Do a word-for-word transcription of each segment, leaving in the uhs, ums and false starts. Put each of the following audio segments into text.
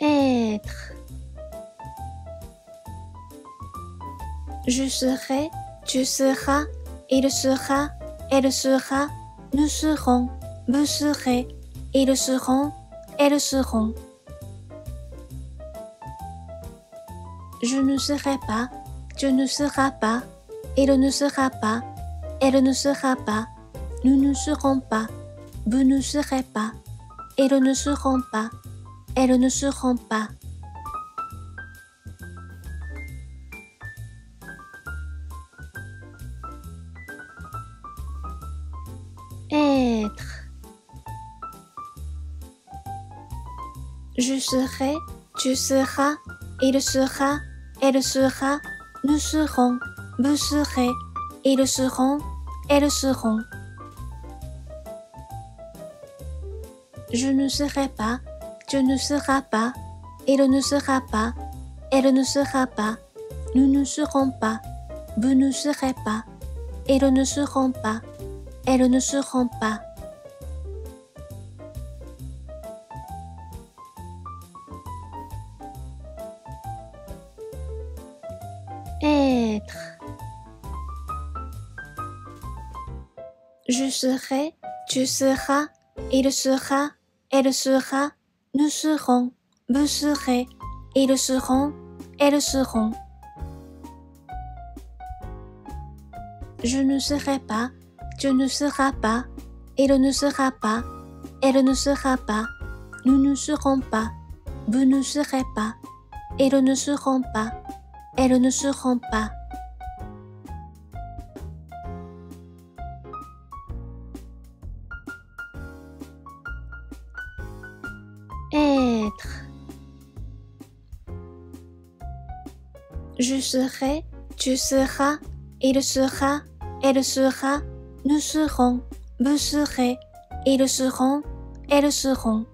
être. Je serai, tu seras, il sera, elle sera, nous serons, vous serez, ils seront, elles seront. Je ne serai pas, tu ne seras pas, il ne sera pas, elle ne sera pas, nous ne serons pas, vous ne serez pas, ils ne seront pas, elles ne seront pas. Être. Je serai, tu seras, il sera, elle sera, nous serons, vous serez, ils seront, elles seront. Je ne serai pas, tu ne seras pas, il ne sera pas, elle ne sera pas, nous ne serons pas, vous ne serez pas, ils ne seront pas, elles ne seront pas. Être. Je serai, tu seras, il sera, elle sera, nous serons, vous serez, ils seront, elles seront. Je ne serai pas, tu ne seras pas, il ne sera pas, elle ne sera pas, nous ne serons pas, vous ne serez pas, ils ne seront pas, elles ne seront pas. Être. Je serai, tu seras, il sera, elle sera, nous serons, vous serez, ils seront, elles seront.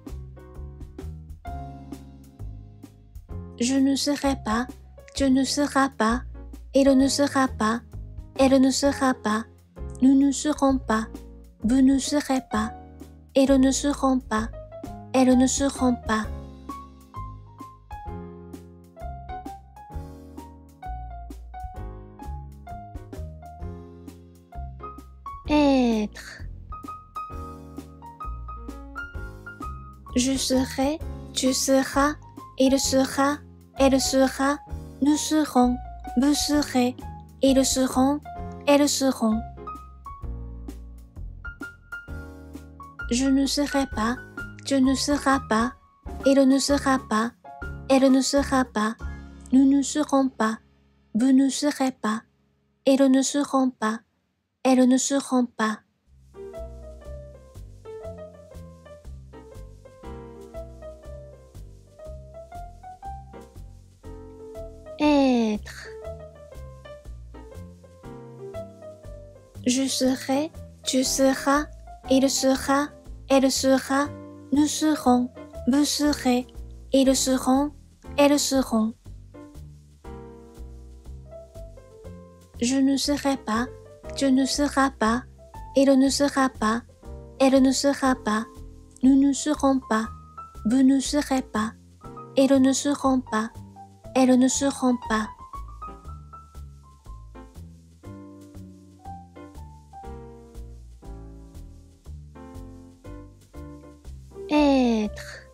Je ne serai pas, tu ne seras pas, il ne sera pas, elle ne sera pas, nous ne serons pas, vous ne serez pas, ils ne seront pas, elles ne seront pas. Être. Je serai, tu seras, il sera, elle sera, nous serons, vous serez, ils seront, elles seront. Je ne serai pas, tu ne seras pas, il ne sera pas, elle ne sera pas, nous ne serons pas, vous ne serez pas, ils ne seront pas, elles ne seront pas. Être. Je serai, tu seras, il sera, elle sera, nous serons, vous serez, ils seront, elles seront. Je ne serai pas, tu ne seras pas, il ne sera pas, elle ne sera pas, nous ne serons pas, vous ne serez pas, ils ne seront pas, elles ne seront pas. Être.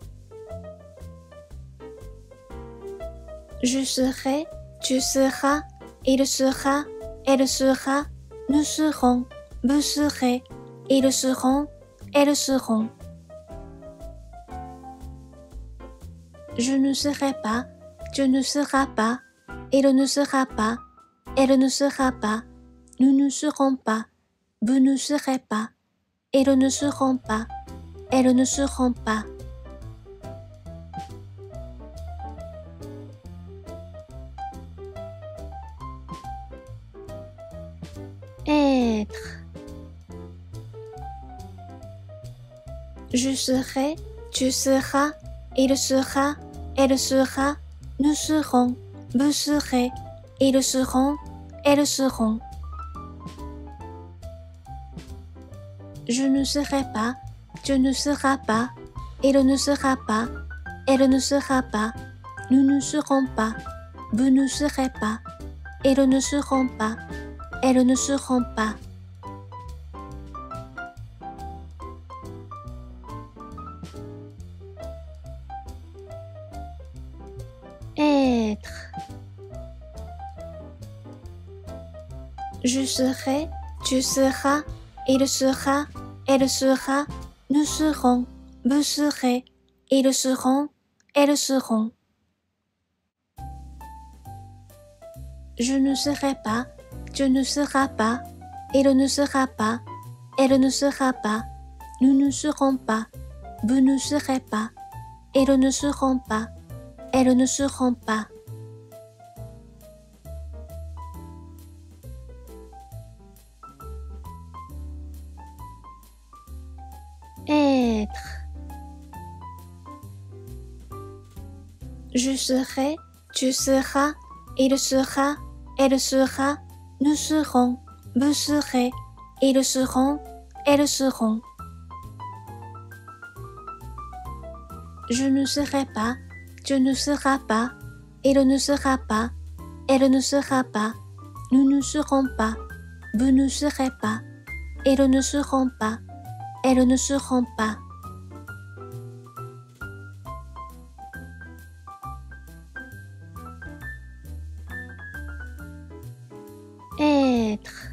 Je serai, tu seras, il sera, elle sera, nous serons, vous serez, ils seront, elles seront. Je ne serai pas, tu ne seras pas, il ne sera pas, elle ne sera pas, nous ne serons pas, vous ne serez pas, ils ne seront pas, elles ne seront pas. Être. Je serai, tu seras, il sera, elle sera, nous serons, vous serez, ils seront, elles seront. Je ne serai pas, tu ne seras pas, il ne sera pas, Elle ne sera pas, nous ne serons pas, vous ne serez pas, elles ne seront pas, elles ne seront pas. Être. Je serai, tu seras, il sera, elle sera, nous serons, vous serez, ils seront, elles seront. Je ne serai pas, tu ne seras pas, il ne sera pas, elle ne sera pas, nous ne serons pas, vous ne serez pas, elles ne seront pas, elles ne seront pas. Être. Je serai, tu seras, il sera, elle sera, nous serons, vous serez, ils seront, elles seront. Je ne serai pas, tu ne seras pas, il ne sera pas, elle ne sera pas, nous ne serons pas, vous ne serez pas, elles ne seront pas, elles ne seront pas. Être.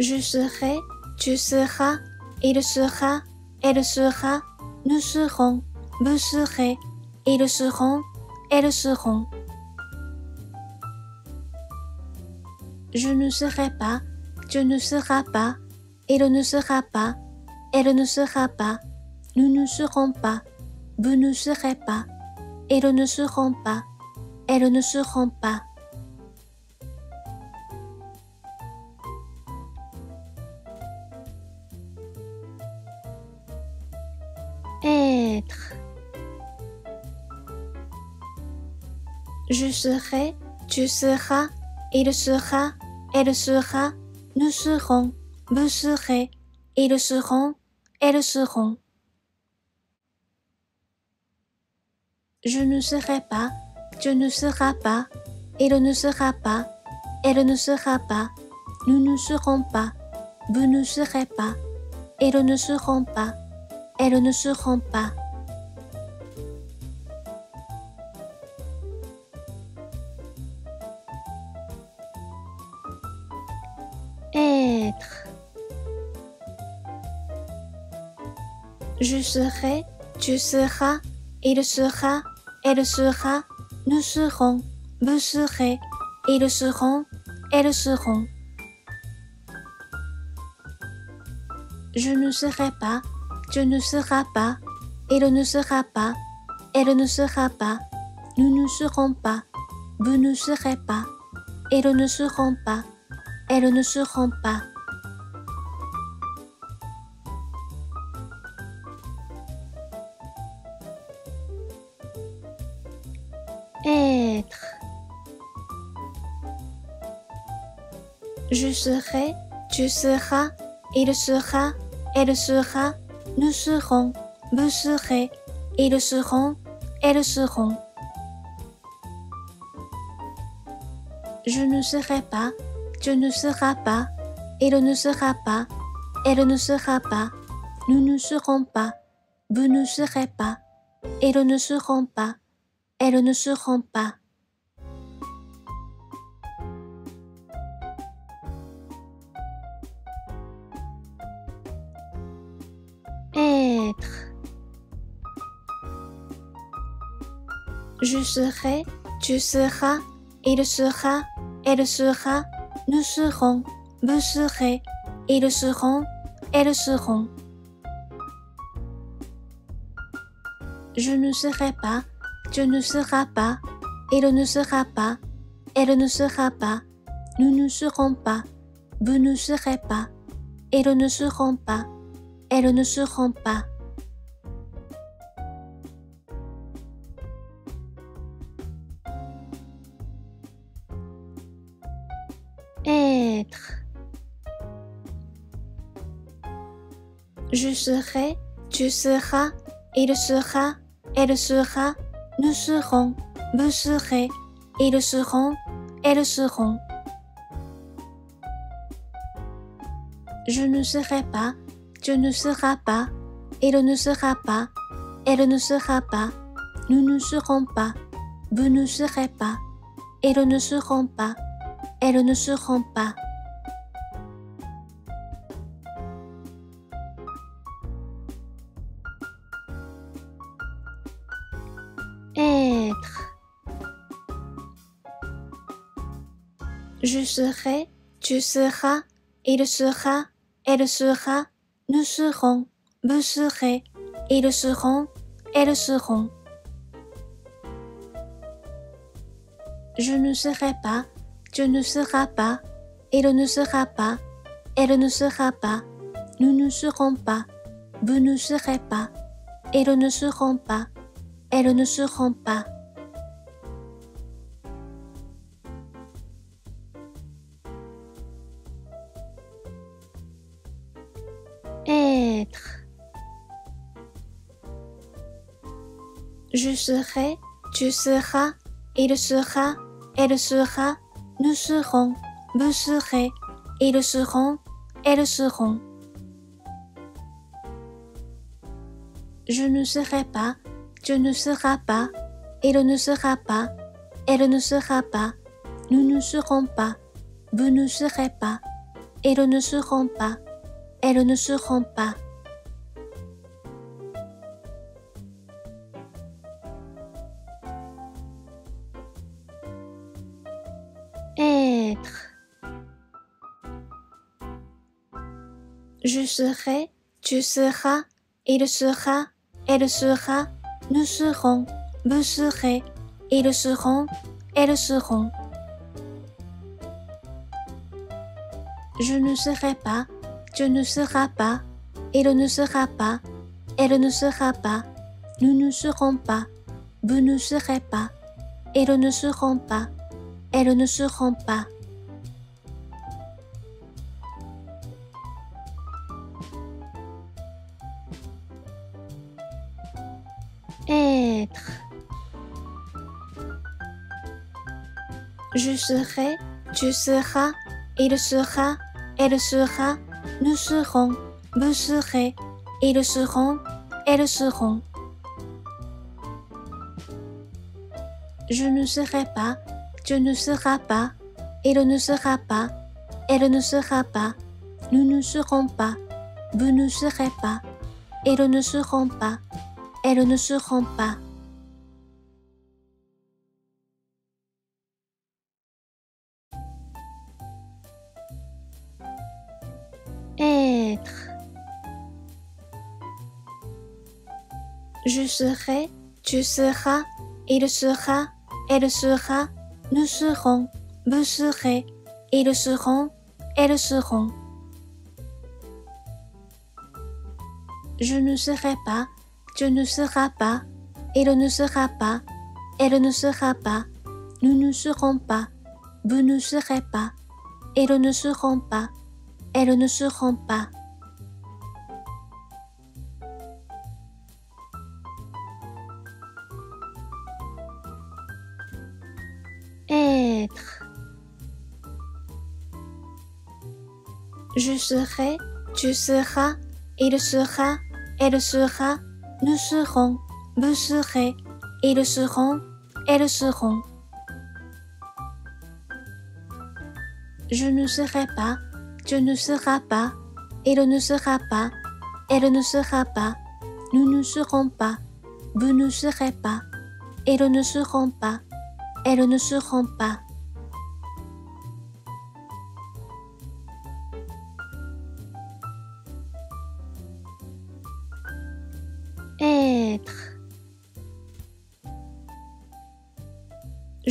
Je serai, tu seras, il sera, elle sera, nous serons, vous serez, ils seront, elles seront. Je ne serai pas, tu ne seras pas, il ne sera pas, elle ne sera pas, nous ne serons pas, vous ne serez pas, elles ne seront pas, elles ne seront pas. Être. Je serai, tu seras, il sera, elle sera, nous serons, vous serez, ils seront, elles seront. Je ne serai pas, tu ne seras pas, il ne sera pas, elle ne sera pas, nous ne serons pas, vous ne serez pas, elles ne seront pas, elles ne seront pas. Être. Je serai, tu seras, il sera, elle sera, nous serons, vous serez, ils seront, elles seront. Je ne serai pas, tu ne seras pas, il ne sera pas, elle ne sera pas, nous ne serons pas, vous ne serez pas, elles ne seront pas, elles ne seront pas. Être. Je serai, tu seras, il sera, elle sera, nous serons, vous serez, ils seront, elles seront. Je ne serai pas, tu ne seras pas, il ne sera pas, elle ne sera pas, nous ne serons pas, vous ne serez pas, elles ne seront pas, elles ne seront pas. Être. Je serai, tu seras, il sera, elle sera, nous serons, vous serez, ils seront, elles seront. Je ne serai pas, tu ne seras pas, il ne sera pas, elle ne sera pas, nous ne serons pas, vous ne serez pas, elles ne seront pas, elles ne seront pas. Être. Je serai, Tu seras, il sera, elle sera, nous serons, vous serez, ils seront, elles seront. Je ne serai pas, tu ne seras pas, il ne sera pas, elle ne sera pas, nous ne serons pas, vous ne serez pas, ils ne seront pas, elles ne seront pas. Être. Je serai, tu seras, il sera, elle sera, nous serons, vous serez, ils seront, elles seront. Je ne serai pas, tu ne seras pas, il ne sera pas, elle ne sera pas, nous ne serons pas, vous ne serez pas, ils ne seront pas, elles ne seront pas. Être. Je serai, tu seras, il sera, elle sera, nous serons, vous serez, ils seront, elles seront. Je ne serai pas, tu ne seras pas, il ne sera pas, elle ne sera pas, nous ne serons pas, vous ne serez pas, ils ne seront pas, elles ne seront pas. Être. Je serai, tu seras, il sera, elle sera, nous serons, vous serez, ils seront, elles seront. Je ne serai pas, tu ne seras pas, il ne sera pas, elle ne sera pas, nous ne serons pas, vous ne serez pas, ils ne seront pas, elles ne seront pas. Être. Je serai, tu seras, il sera, elle sera, nous serons, vous serez, ils seront, elles seront. Je ne serai pas, tu ne seras pas, il ne sera pas, elle ne sera pas, nous ne serons pas, vous ne serez pas, ils ne seront pas, elles ne seront pas. Être. Je serai, tu seras, il sera, elle sera, nous serons, vous serez, ils seront, elles seront. Je ne serai pas, tu ne seras pas, il ne sera pas, elle ne sera pas, nous ne serons pas, vous ne serez pas, ils ne seront pas, elles ne seront pas. Être. Je serai, tu seras, il sera, elle sera, nous serons, vous serez, ils seront, elles seront. Je ne serai pas, tu ne seras pas, il ne sera pas, elle ne sera pas, nous ne serons pas, vous ne serez pas, ils ne seront pas, elles ne seront pas. Être. Je serai, tu seras, il sera, elle sera, nous serons, vous serez, ils seront, elles seront.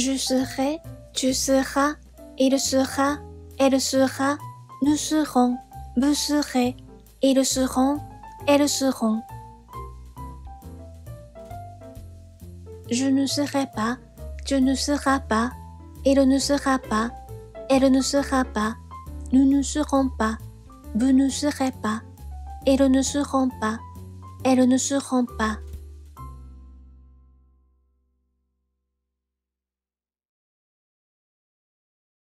Je ne serai pas, tu ne seras pas, il ne sera pas, elle ne sera pas, nous ne serons pas, vous ne serez pas, ils ne seront pas, elle ne se rend pas